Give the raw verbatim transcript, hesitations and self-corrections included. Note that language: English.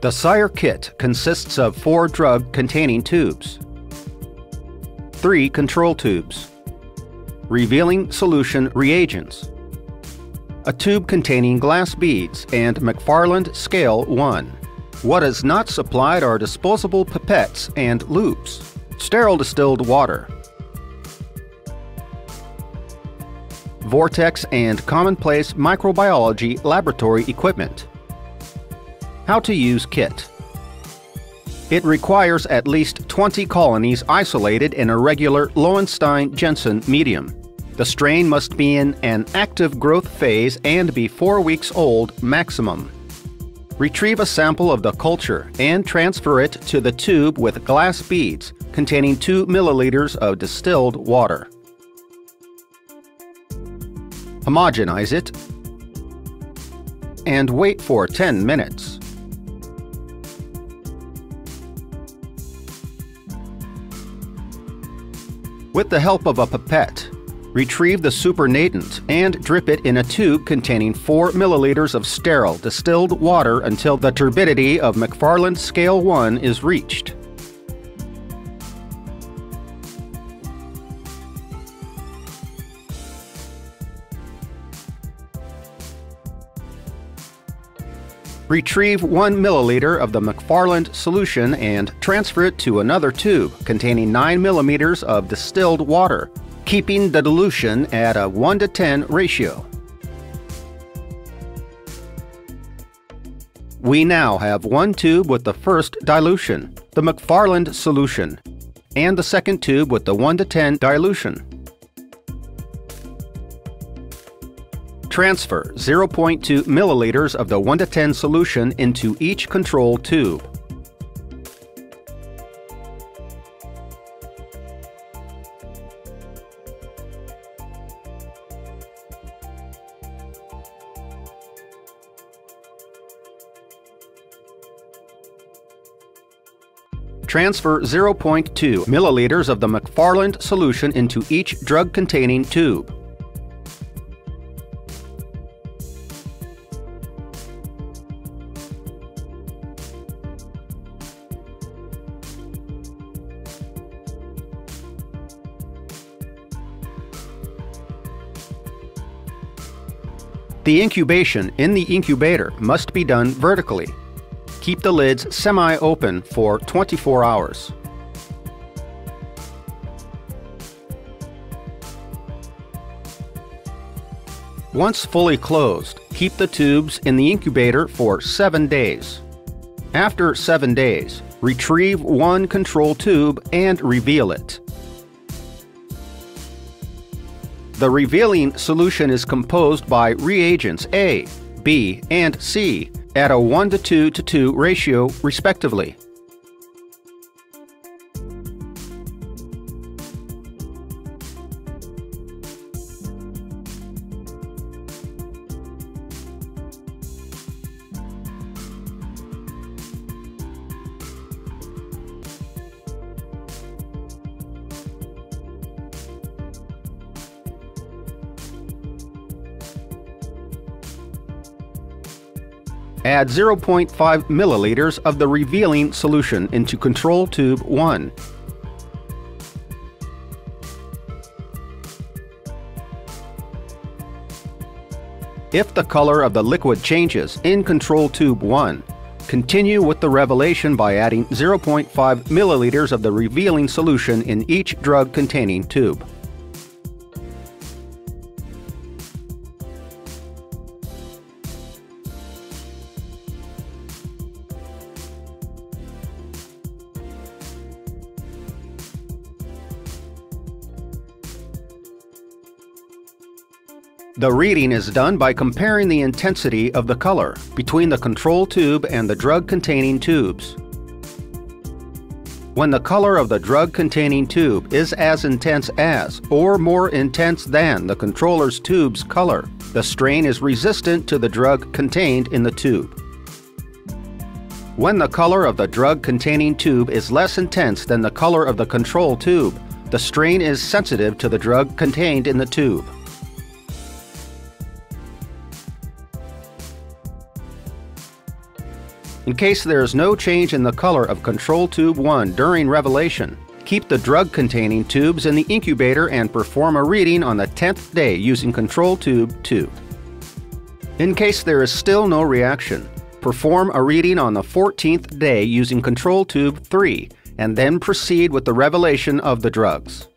The Sire Kit consists of four drug-containing tubes, three control tubes, revealing solution reagents, a tube containing glass beads and McFarland Scale one. What is not supplied are disposable pipettes and loops, sterile distilled water, Vortex and commonplace microbiology laboratory equipment. How to use kit. It requires at least twenty colonies isolated in a regular Lowenstein-Jensen medium. The strain must be in an active growth phase and be four weeks old maximum. Retrieve a sample of the culture and transfer it to the tube with glass beads containing two milliliters of distilled water. Homogenize it and wait for ten minutes. With the help of a pipette, retrieve the supernatant and drip it in a tube containing four milliliters of sterile distilled water until the turbidity of McFarland Scale one is reached. Retrieve one milliliter of the McFarland solution and transfer it to another tube containing nine millimeters of distilled water, keeping the dilution at a one to ten ratio. We now have one tube with the first dilution, the McFarland solution, and the second tube with the one to ten dilution. Transfer zero point two milliliters of the one to ten solution into each control tube. Transfer zero point two milliliters of the McFarland solution into each drug-containing tube. The incubation in the incubator must be done vertically. Keep the lids semi-open for twenty-four hours. Once fully closed, keep the tubes in the incubator for seven days. After seven days, retrieve one control tube and reveal it. The revealing solution is composed by reagents A, B, and C at a one to two to two ratio, respectively. Add zero point five milliliters of the revealing solution into control tube one. If the color of the liquid changes in control tube one, continue with the revelation by adding zero point five milliliters of the revealing solution in each drug-containing tube. The reading is done by comparing the intensity of the color between the control tube and the drug-containing tubes. When the color of the drug-containing tube is as intense as or more intense than the controller's tube's color, the strain is resistant to the drug contained in the tube. When the color of the drug-containing tube is less intense than the color of the control tube, the strain is sensitive to the drug contained in the tube. In case there is no change in the color of control tube one during revelation, keep the drug-containing tubes in the incubator and perform a reading on the tenth day using control tube two. In case there is still no reaction, perform a reading on the fourteenth day using control tube three, and then proceed with the revelation of the drugs.